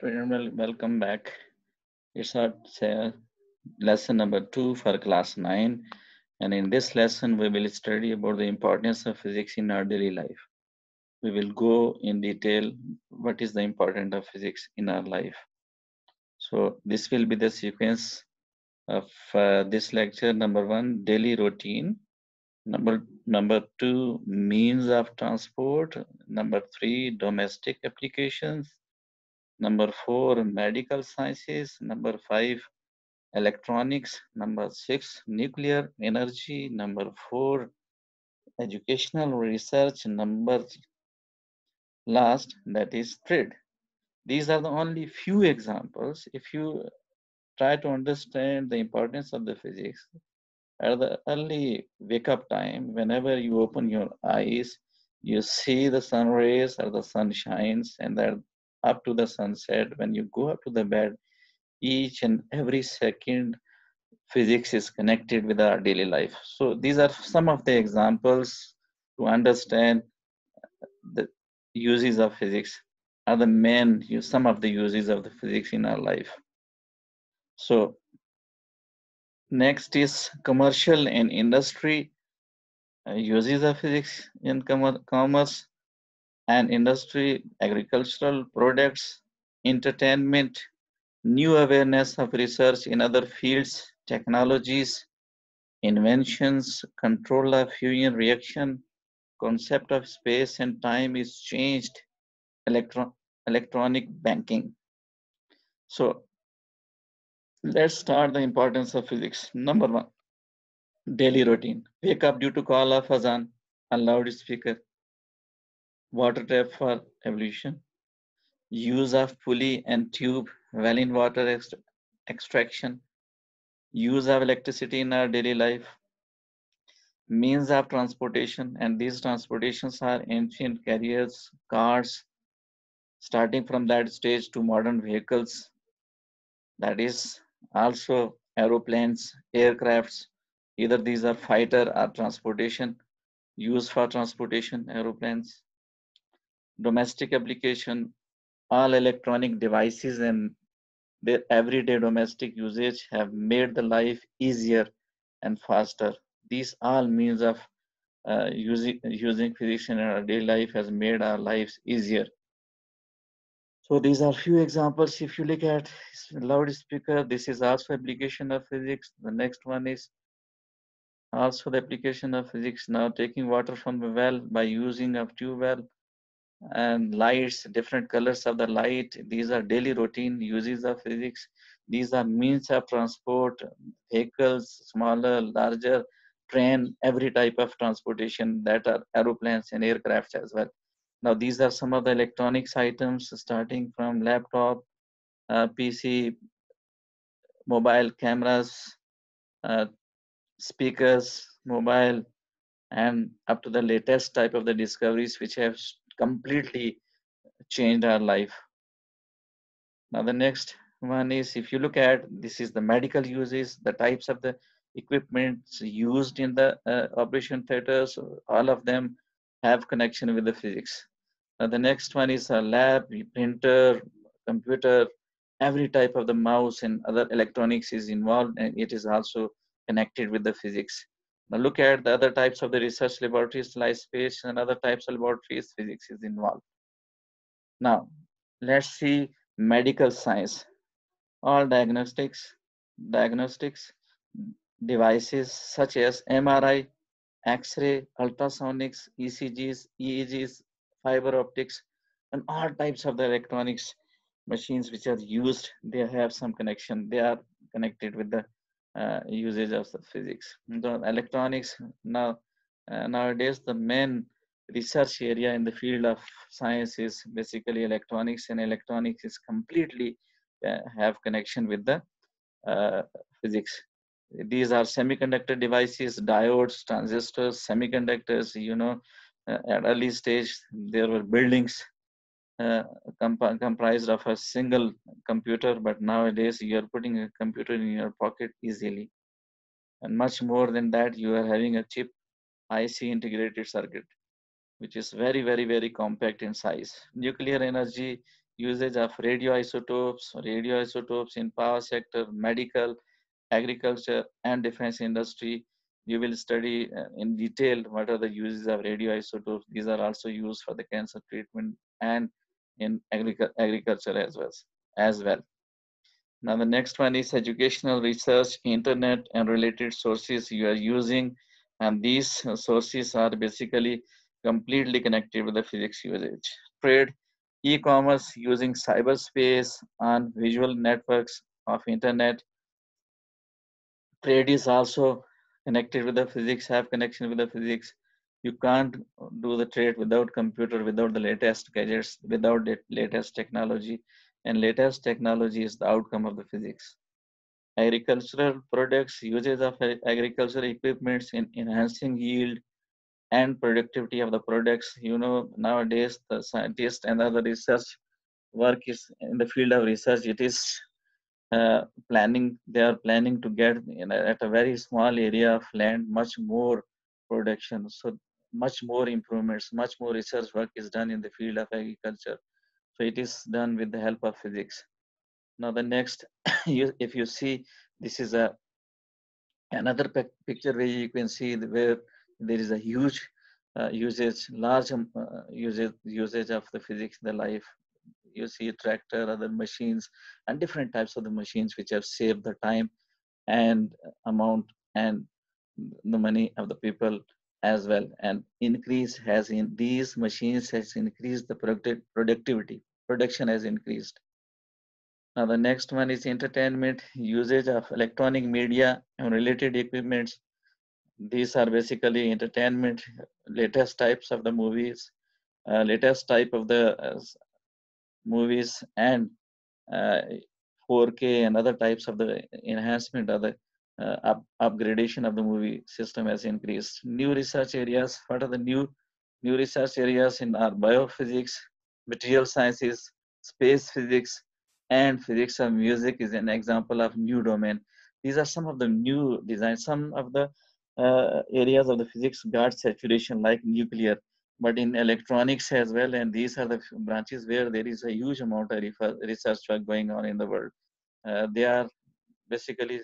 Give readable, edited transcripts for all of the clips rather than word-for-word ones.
Student, welcome back. It's our lesson number 2 for class 9, and in this lesson we will study about the importance of physics in our daily life. We will go in detail what is the importance of physics in our life. So this will be the sequence of this lecture. Number 1, daily routine. Number two, means of transport. Number 3, domestic applications. Number 4, medical sciences. Number 5, electronics. Number 6, nuclear energy. Number 4, educational research. Number last, that is trade. These are the only few examples. If you try to understand the importance of the physics at the early wake up time, whenever you open your eyes, you see the sun rays or the sun shines, and that up to the sunset, when you go up to the bed, each and every second physics is connected with our daily life. So these are some of the examples to understand the uses of physics, are the main use, some of the uses of the physics in our life. So next is commercial and industry, uses of physics in commerce and industry, agricultural products, entertainment, new awareness of research in other fields, technologies, inventions, control of fusion reaction, concept of space and time is changed, electronic banking. So let's start the importance of physics. Number 1, daily routine. Wake up due to call of azan, a loudspeaker. Water tap for ablution, use of pulley and tube, well in water extraction, use of electricity in our daily life, means of transportation, and these transportations are ancient carriers, cars, starting from that stage to modern vehicles, that is also aeroplanes, aircrafts, either these are fighter or transportation, used for transportation, aeroplanes. Domestic application, all electronic devices and their everyday domestic usage have made the life easier and faster. These all means of using physics in our daily life has made our lives easier. So these are few examples. If you look at loudspeaker, this is also application of physics. The next one is also the application of physics. Now taking water from the well by using of tube well, and lights, different colors of the light, these are daily routine uses of physics. These are means of transport, vehicles, smaller, larger, train, every type of transportation, that are aeroplanes and aircrafts as well. Now these are some of the electronics items, starting from laptop, PC, mobile cameras, speakers, mobile, and up to the latest type of the discoveries which have completely changed our life. Now the next one is, if you look at, this is the medical uses, the types of the equipments used in the operation theaters, all of them have connection with the physics. Now the next one is a lab, printer, computer, every type of the mouse and other electronics is involved, and it is also connected with the physics. Now look at the other types of the research laboratories, like space and other types of laboratories, physics is involved. Now let's see medical science. All diagnostics, devices such as MRI, X-ray, ultrasonics, ECGs, EEGs, fiber optics, and all types of the electronics machines which are used, they have some connection. They are connected with the usage of the physics. The electronics, now nowadays the main research area in the field of science is basically electronics, and electronics is completely have connection with the physics. These are semiconductor devices, diodes, transistors, semiconductors. You know, at early stage there were buildings comprised of a single computer, but nowadays you are putting a computer in your pocket easily, and much more than that, you are having a chip IC integrated circuit, which is very, very, very compact in size. Nuclear energy usage of radioisotopes in power sector, medical, agriculture, and defense industry. You will study in detail what are the uses of radioisotopes. These are also used for the cancer treatment and in agriculture as well. Now the next one is educational research, internet and related sources you are using, and these sources are basically completely connected with the physics usage. Trade, e-commerce using cyberspace and visual networks of internet. Trade is also connected with the physics, have connection with the physics. You can't do the trade without computer, without the latest gadgets, without the latest technology. And latest technology is the outcome of the physics. Agricultural products, uses of agricultural equipments in enhancing yield and productivity of the products. You know, nowadays the scientists and other research work is in the field of research. It is planning. They are planning to get at a very small area of land much more production. So much more improvements, much more research work is done in the field of agriculture. So it is done with the help of physics. Now the next, if you see, this is another picture where you can see where there is a huge large usage of the physics in the life. You see tractor, other machines, and different types of the machines which have saved the time and amount and the money of the people as well. And increase has in these machines has increased the productivity. Production has increased. Now the next one is entertainment, usage of electronic media and related equipments. These are basically entertainment, latest types of the movies, and 4K and other types of the enhancement, other upgradation of the movie system has increased. New research areas, what are the new research areas in our biophysics, material sciences, space physics, and physics of music is an example of new domain. These are some of the new designs, some of the areas of the physics got saturation like nuclear, but in electronics as well. And these are the branches where there is a huge amount of research work going on in the world. They are basically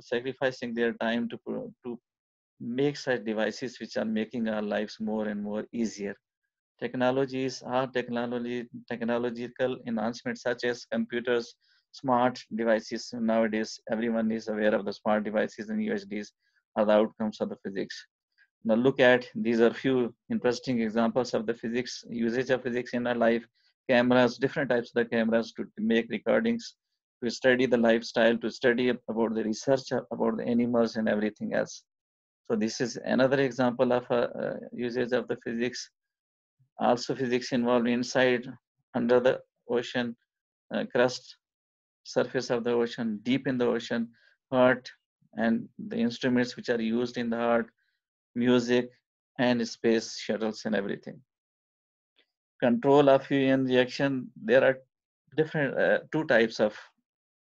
sacrificing their time to make such devices which are making our lives more and more easier. Technologies are technological enhancements such as computers, smart devices. Nowadays, everyone is aware of the smart devices, and UHDs are the outcomes of the physics. Now look at, these are few interesting examples of the physics, usage of physics in our life. Cameras, different types of the cameras to make recordings, to study the lifestyle, to study about the research, about the animals and everything else. So this is another example of usage of the physics. Also, physics involved inside, under the ocean, crust, surface of the ocean, deep in the ocean, heart, and the instruments which are used in the heart, music, and space shuttles and everything. Control of fusion reaction. There are different two types of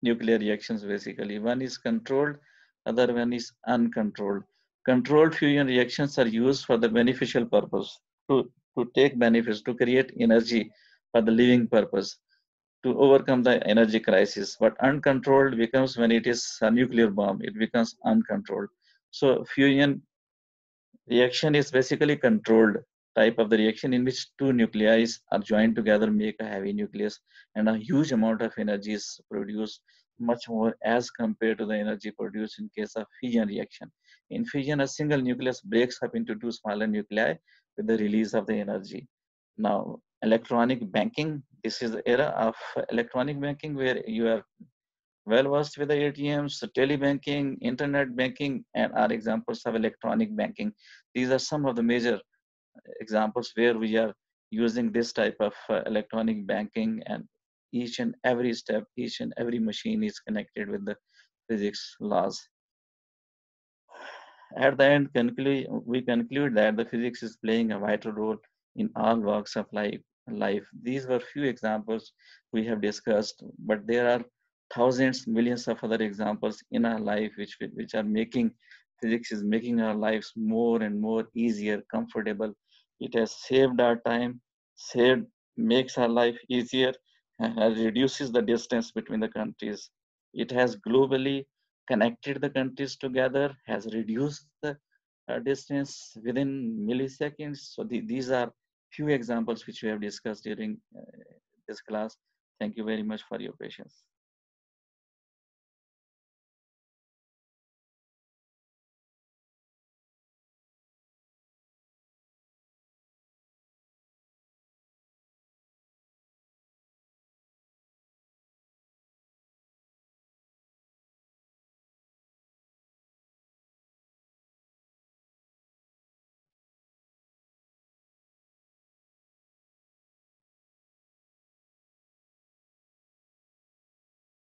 nuclear reactions basically. One is controlled, other one is uncontrolled. Controlled fusion reactions are used for the beneficial purpose, to take benefits, to create energy for the living purpose, to overcome the energy crisis. But uncontrolled becomes when it is a nuclear bomb, it becomes uncontrolled. So fusion reaction is basically controlled type of the reaction in which two nuclei are joined together, make a heavy nucleus, and a huge amount of energy is produced, much more as compared to the energy produced in case of fission reaction. In fission, a single nucleus breaks up into two smaller nuclei with the release of the energy. Now, electronic banking, this is the era of electronic banking where you are well versed with the ATMs, telebanking, internet banking, and are examples of electronic banking. These are some of the major examples where we are using this type of electronic banking, and each and every step, each and every machine is connected with the physics laws. At the end, we conclude that the physics is playing a vital role in all walks of life. These were few examples we have discussed, but there are thousands, millions of other examples in our life which are making, physics is making our lives more and more easier, comfortable. It has saved our time, saved makes our life easier, reduces the distance between the countries. It has globally connected the countries together, has reduced the distance within milliseconds. So these are few examples which we have discussed during this class. Thank you very much for your patience.